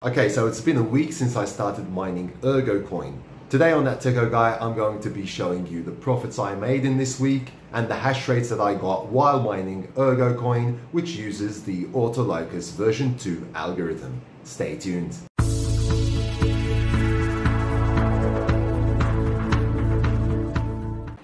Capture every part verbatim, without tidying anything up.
Okay, so it's been a week since I started mining ErgoCoin. Today on That Techo Guy, I'm going to be showing you the profits I made in this week and the hash rates that I got while mining ErgoCoin, which uses the Autolykos version two algorithm. Stay tuned.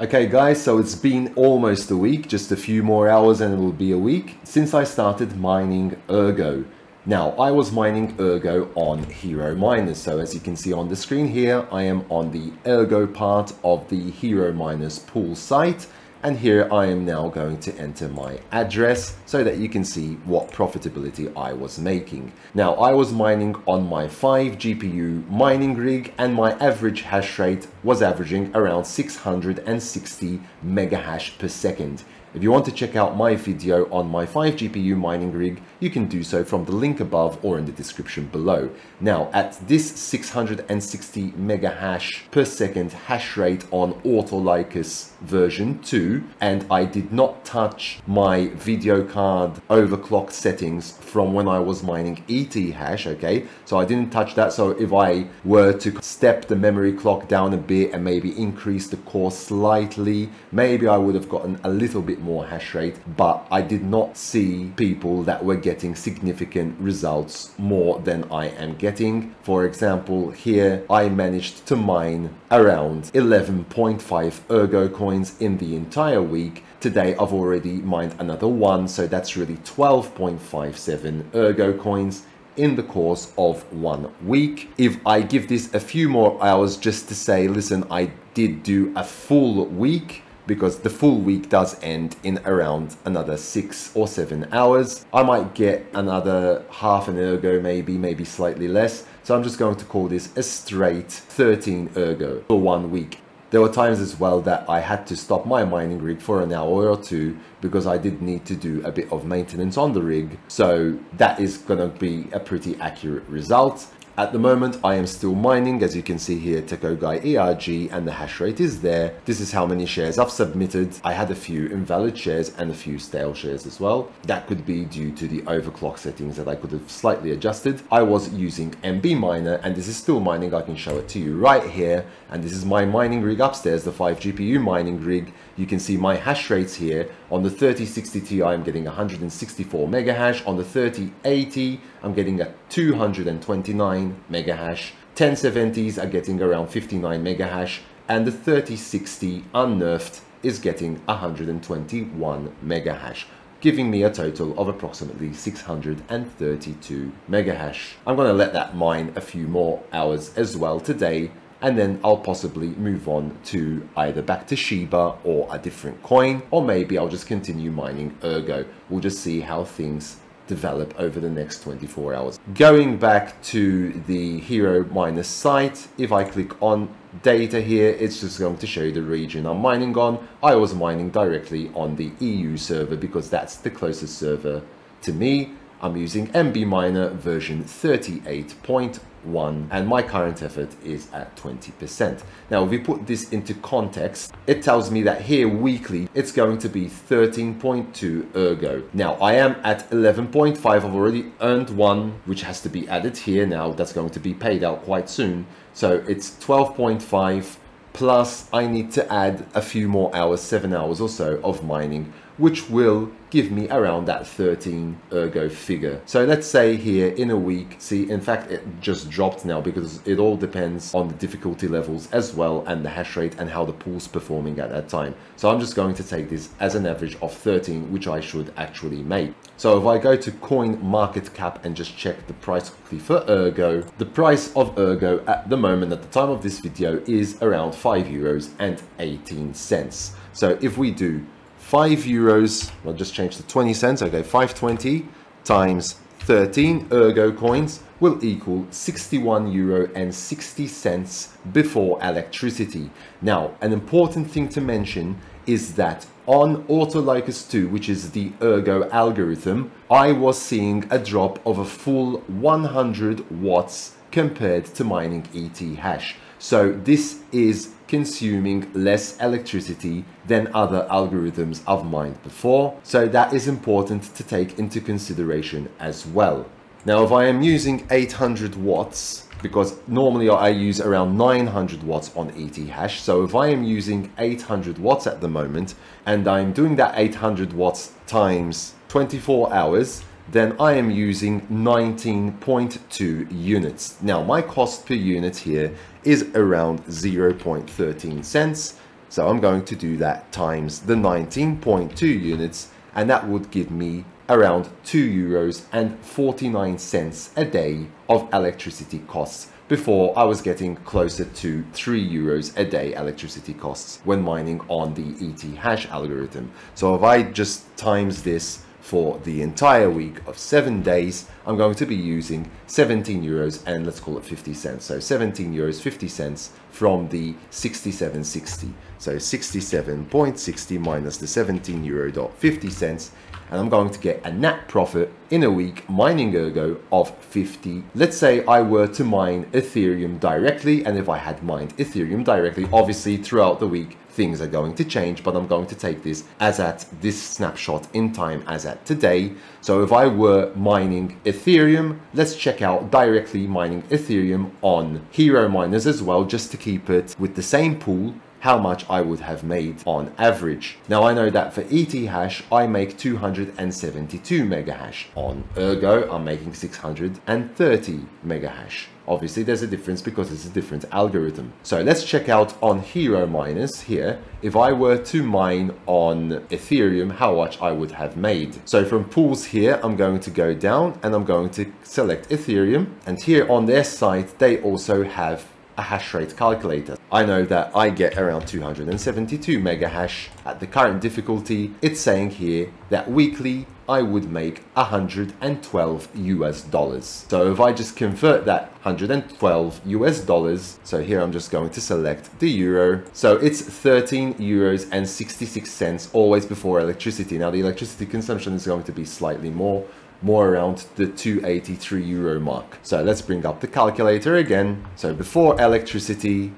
Okay guys, so it's been almost a week, just a few more hours and it will be a week since I started mining Ergo. Now, I was mining Ergo on Hero Miners, so as you can see on the screen here, I am on the Ergo part of the Hero Miners pool site, and here I am now going to enter my address so that you can see what profitability I was making. Now, I was mining on my five G P U mining rig, and my average hash rate was averaging around six hundred sixty megahash per second. If you want to check out my video on my five G P U mining rig, you can do so from the link above or in the description below. Now, at this six hundred sixty megahash per second hash rate on Autolykos version two, and I did not touch my video card overclock settings from when I was mining E T hash, okay? So I didn't touch that, so if I were to step the memory clock down a bit and maybe increase the core slightly, maybe I would have gotten a little bit more hash rate, but I did not see people that were getting significant results more than I am getting. For example, here I managed to mine around eleven point five Ergo coins in the entire week. Today I've already mined another one, so that's really twelve point five seven Ergo coins in the course of one week. If I give this a few more hours just to say, listen, I did do a full week, because the full week does end in around another six or seven hours. I might get another half an Ergo, maybe, maybe slightly less. So I'm just going to call this a straight thirteen Ergo for one week. There were times as well that I had to stop my mining rig for an hour or two because I did need to do a bit of maintenance on the rig. So that is gonna be a pretty accurate result. At the moment, I am still mining, as you can see here, Techo Guy E R G, and the hash rate is there. This is how many shares I've submitted. I had a few invalid shares and a few stale shares as well. That could be due to the overclock settings that I could have slightly adjusted. I was using NBMiner, and this is still mining. I can show it to you right here. And this is my mining rig upstairs, the five G P U mining rig. You can see my hash rates here. On the thirty sixty Ti, I'm getting one hundred sixty-four megahash. On the thirty eighty, I'm getting a two hundred twenty-nine megahash, ten seventies are getting around fifty-nine megahash, and the thirty sixty unnerfed is getting one hundred twenty-one megahash, giving me a total of approximately six hundred thirty-two megahash. I'm going to let that mine a few more hours as well today, and then I'll possibly move on to either back to Shiba or a different coin, or maybe I'll just continue mining Ergo. We'll just see how things develop over the next twenty-four hours. Going back to the Hero Miners site, if I click on data here, it's just going to show you the region I'm mining on. I was mining directly on the E U server because that's the closest server to me. I'm using NBMiner version thirty-eight point one, and my current effort is at twenty percent. Now, if we put this into context, it tells me that here weekly, it's going to be thirteen point two Ergo. Now, I am at eleven point five. I've already earned one, which has to be added here now. That's going to be paid out quite soon. So it's twelve point five, plus I need to add a few more hours, seven hours or so of mining, which will give me around that thirteen Ergo figure. So let's say here in a week, see, in fact, it just dropped now because it all depends on the difficulty levels as well and the hash rate and how the pool's performing at that time. So I'm just going to take this as an average of thirteen, which I should actually make. So if I go to Coin Market Cap and just check the price quickly for Ergo, the price of Ergo at the moment, at the time of this video, is around five euros and eighteen cents. So if we do five euros, I'll just change to twenty cents, okay, five twenty times thirteen Ergo coins will equal sixty-one euro and sixty cents before electricity. Now, an important thing to mention is that on Autolykos two, which is the Ergo algorithm, I was seeing a drop of a full one hundred watts compared to mining E T hash. So this is consuming less electricity than other algorithms I've mined before. So that is important to take into consideration as well. Now, if I am using eight hundred watts, because normally I use around nine hundred watts on E T hash. So if I am using eight hundred watts at the moment, and I'm doing that eight hundred watts times twenty-four hours, then I am using nineteen point two units. Now, my cost per unit here is around zero point one three cents. So I'm going to do that times the nineteen point two units, and that would give me around two euros and forty-nine cents a day of electricity costs. Before, I was getting closer to three euros a day electricity costs when mining on the E T hash algorithm. So if I just times this for the entire week of seven days, I'm going to be using seventeen euros and let's call it fifty cents. So seventeen euros fifty cents from the sixty-seven sixty. So sixty-seven point sixty minus the seventeen euro fifty cents. And I'm going to get a net profit in a week mining Ergo of fifty. Let's say I were to mine Ethereum directly, and if I had mined Ethereum directly, obviously throughout the week things are going to change, but I'm going to take this as at this snapshot in time, as at today. So if I were mining Ethereum, let's check out directly mining Ethereum on Hero Miners as well, just to keep it with the same pool, how much I would have made on average. Now, I know that for E T hash, I make two hundred seventy-two mega hash. On Ergo, I'm making six hundred thirty mega hash. Obviously, there's a difference because it's a different algorithm. So let's check out on Hero Miners here. If I were to mine on Ethereum, how much I would have made. So from pools here, I'm going to go down and I'm going to select Ethereum. And here on their site, they also have a hash rate calculator. I know that I get around two hundred seventy-two mega hash at the current difficulty. It's saying here that weekly I would make one hundred twelve US dollars. So if I just convert that one hundred twelve US dollars, so here I'm just going to select the euro. So it's thirteen euros and sixty-six cents always before electricity. Now the electricity consumption is going to be slightly more, more around the two eighty-three euro mark. So let's bring up the calculator again. So before electricity,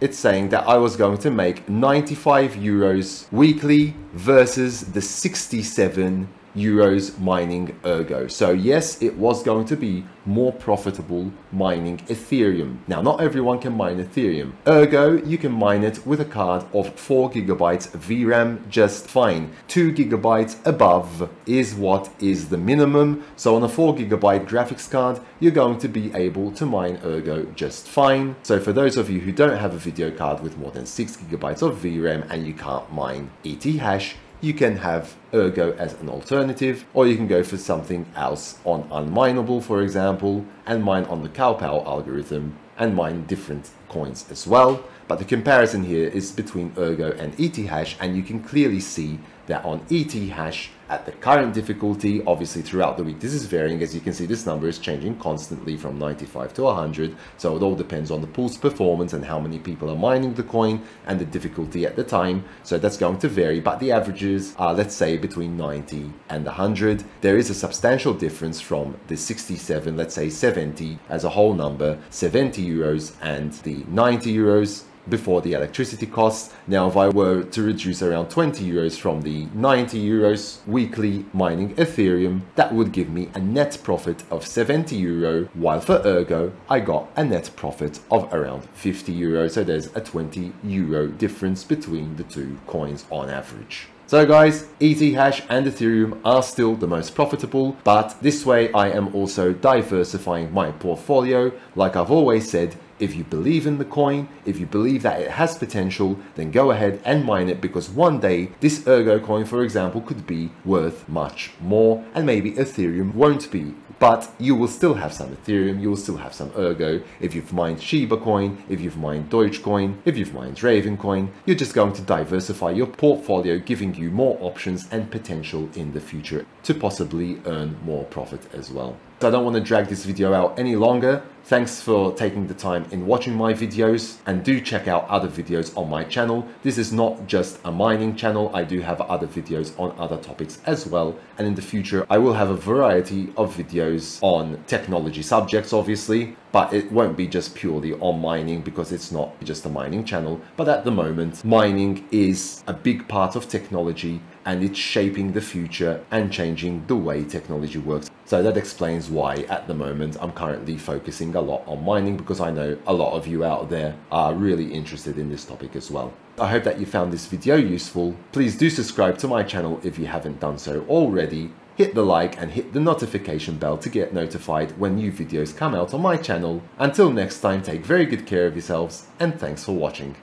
it's saying that I was going to make ninety-five euros weekly versus the sixty-seven euros mining Ergo. So yes, it was going to be more profitable mining Ethereum. Now, not everyone can mine Ethereum. Ergo, you can mine it with a card of four gigabytes V RAM just fine. two gigabytes above is what is the minimum. So on a four gigabyte graphics card, you're going to be able to mine Ergo just fine. So for those of you who don't have a video card with more than six gigabytes of V RAM and you can't mine E T hash, you can have Ergo as an alternative, or you can go for something else on Unmineable, for example, and mine on the CowPow algorithm and mine different coins as well. But the comparison here is between Ergo and E T hash, and you can clearly see that on E T hash at the current difficulty, obviously throughout the week this is varying. As you can see, this number is changing constantly from ninety-five to one hundred, so it all depends on the pool's performance and how many people are mining the coin and the difficulty at the time. So that's going to vary, but the averages are, let's say, between ninety and one hundred. There is a substantial difference from the sixty-seven, let's say seventy as a whole number, seventy euros and the ninety euros before the electricity costs. Now, if I were to reduce around twenty euros from the ninety euros weekly mining Ethereum, that would give me a net profit of seventy euro, while for Ergo, I got a net profit of around fifty euro. So there's a twenty euro difference between the two coins on average. So guys, E T hash and Ethereum are still the most profitable, but this way I am also diversifying my portfolio. Like I've always said, if you believe in the coin, if you believe that it has potential, then go ahead and mine it, because one day this Ergo coin, for example, could be worth much more, and maybe Ethereum won't be. But you will still have some Ethereum, you will still have some Ergo. If you've mined Shiba coin, if you've mined Dogecoin, if you've mined Raven coin, you're just going to diversify your portfolio, giving you more options and potential in the future to possibly earn more profit as well. So I don't want to drag this video out any longer. Thanks for taking the time in watching my videos, and do check out other videos on my channel. This is not just a mining channel. I do have other videos on other topics as well. And in the future, I will have a variety of videos on technology subjects, obviously. but it won't be just purely on mining because it's not just a mining channel. But at the moment, mining is a big part of technology and it's shaping the future and changing the way technology works. So that explains why at the moment I'm currently focusing a lot on mining, because I know a lot of you out there are really interested in this topic as well. I hope that you found this video useful. Please do subscribe to my channel if you haven't done so already. Hit the like and hit the notification bell to get notified when new videos come out on my channel. Until next time, take very good care of yourselves and thanks for watching.